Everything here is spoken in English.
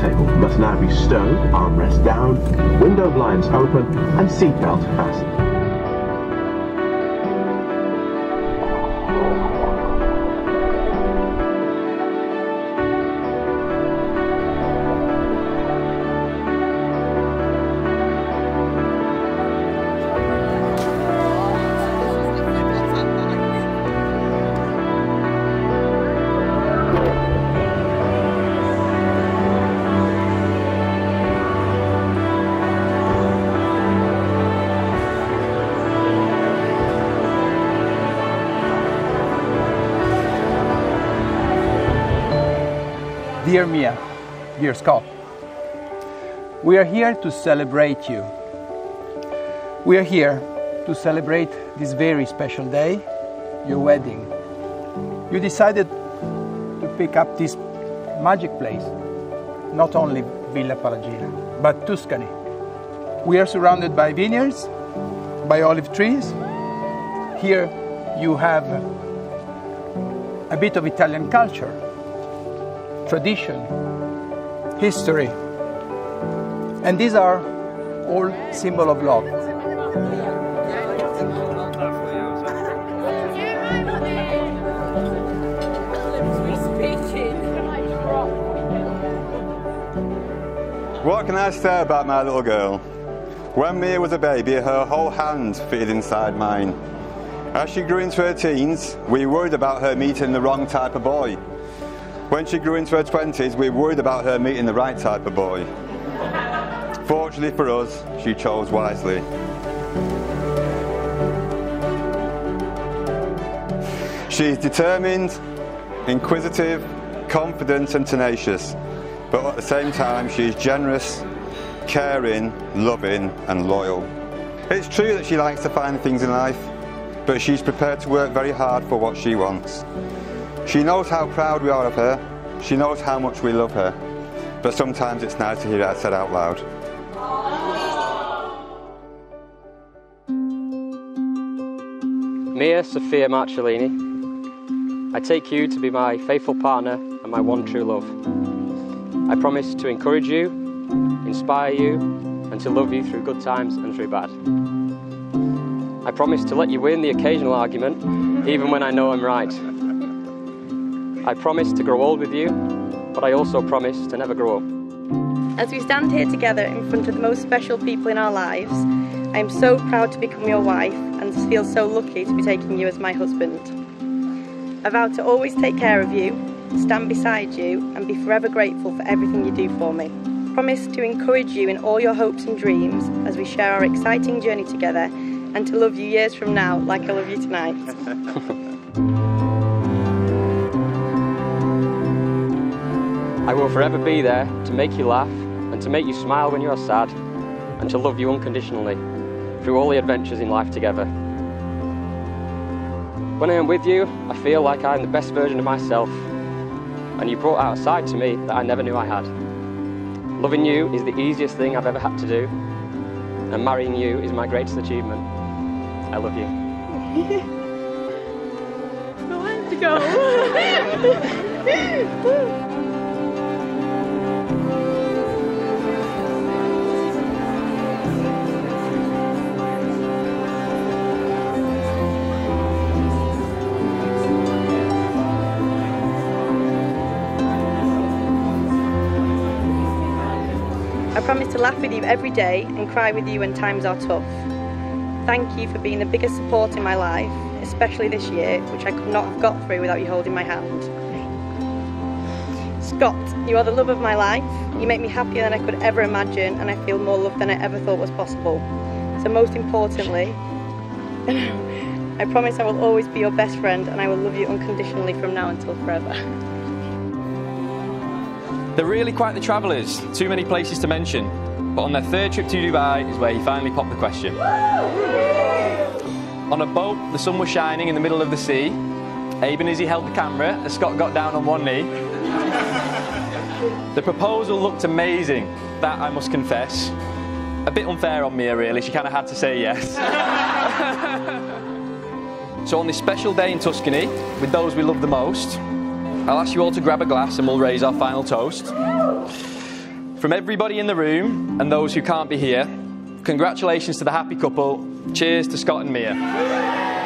table must now be stowed, armrest down, window blinds open, and seatbelt fastened. Dear Mia, dear Scott, we are here to celebrate you. We are here to celebrate this very special day, your wedding. You decided to pick up this magic place, not only Villa Palagina, but Tuscany. We are surrounded by vineyards, by olive trees. Here you have a bit of Italian culture, tradition, history, and these are all symbol of love. What can I say about my little girl? When Mia was a baby, her whole hand fit inside mine. As she grew into her teens, we worried about her meeting the wrong type of boy. When she grew into her 20s, we worried about her meeting the right type of boy. Fortunately for us, she chose wisely. She's determined, inquisitive, confident and tenacious, but at the same time she's generous, caring, loving and loyal. It's true that she likes to find things in life, but she's prepared to work very hard for what she wants. She knows how proud we are of her, she knows how much we love her, but sometimes it's nice to hear that said out loud. Mia Sophia Marcellini, I take you to be my faithful partner and my one true love. I promise to encourage you, inspire you, and to love you through good times and through bad. I promise to let you win the occasional argument, even when I know I'm right. I promise to grow old with you, but I also promise to never grow up. As we stand here together in front of the most special people in our lives, I am so proud to become your wife and feel so lucky to be taking you as my husband. I vow to always take care of you, stand beside you, and be forever grateful for everything you do for me. I promise to encourage you in all your hopes and dreams as we share our exciting journey together, and to love you years from now like I love you tonight. I will forever be there to make you laugh and to make you smile when you are sad and to love you unconditionally through all the adventures in life together. When I am with you, I feel like I am the best version of myself, and you brought out a side to me that I never knew I had. Loving you is the easiest thing I've ever had to do, and marrying you is my greatest achievement. I love you. No, I have to go. I promise to laugh with you every day and cry with you when times are tough. Thank you for being the biggest support in my life, especially this year, which I could not have got through without you holding my hand. Scott, you are the love of my life. You make me happier than I could ever imagine, and I feel more love than I ever thought was possible. So most importantly, I promise I will always be your best friend, and I will love you unconditionally from now until forever. They're really quite the travellers, too many places to mention, but on their third trip to Dubai is where he finally popped the question. On a boat, the sun was shining in the middle of the sea. Abe and Izzy held the camera as Scott got down on one knee. The proposal looked amazing, that I must confess. A bit unfair on Mia really, she kind of had to say yes. So on this special day in Tuscany, with those we love the most, I'll ask you all to grab a glass and we'll raise our final toast. From everybody in the room and those who can't be here, congratulations to the happy couple. Cheers to Scott and Mia.